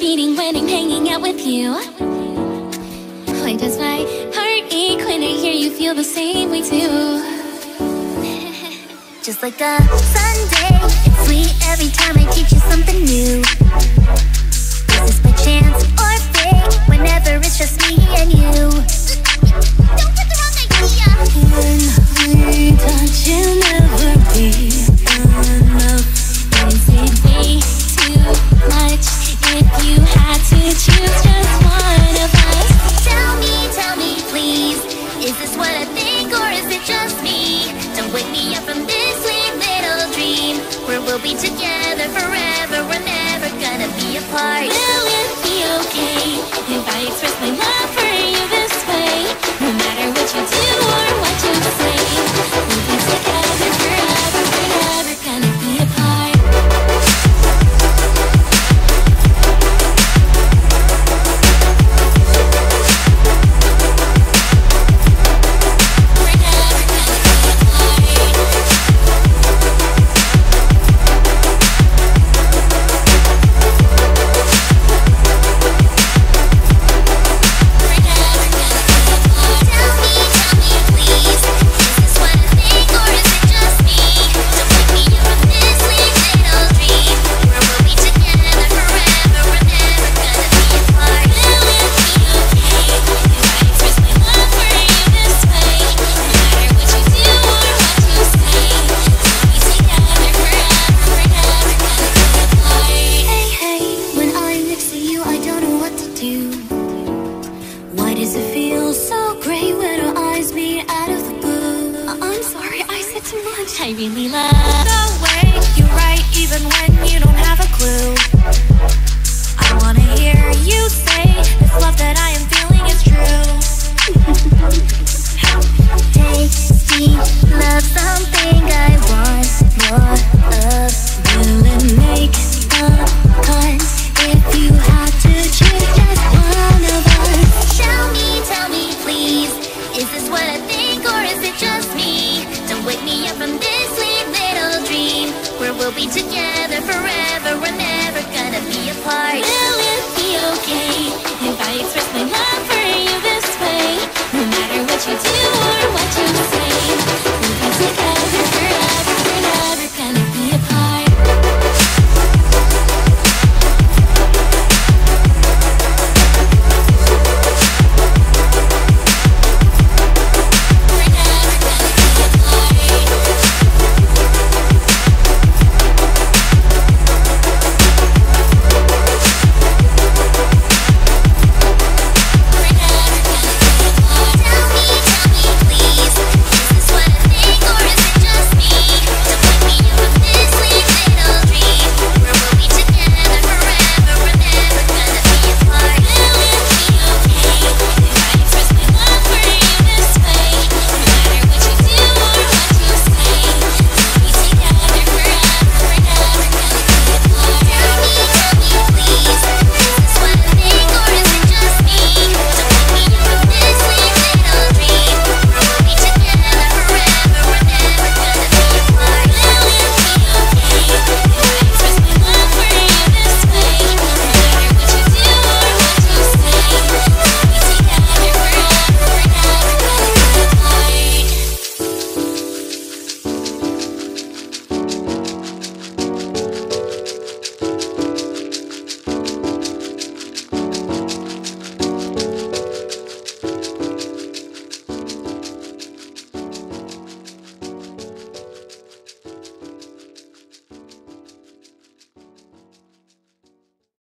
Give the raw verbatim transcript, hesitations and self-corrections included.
beating when I'm hanging out with you. Why does my heart ache when I hear you feel the same way too? Just like a Sunday, it's sweet every time I teach you something.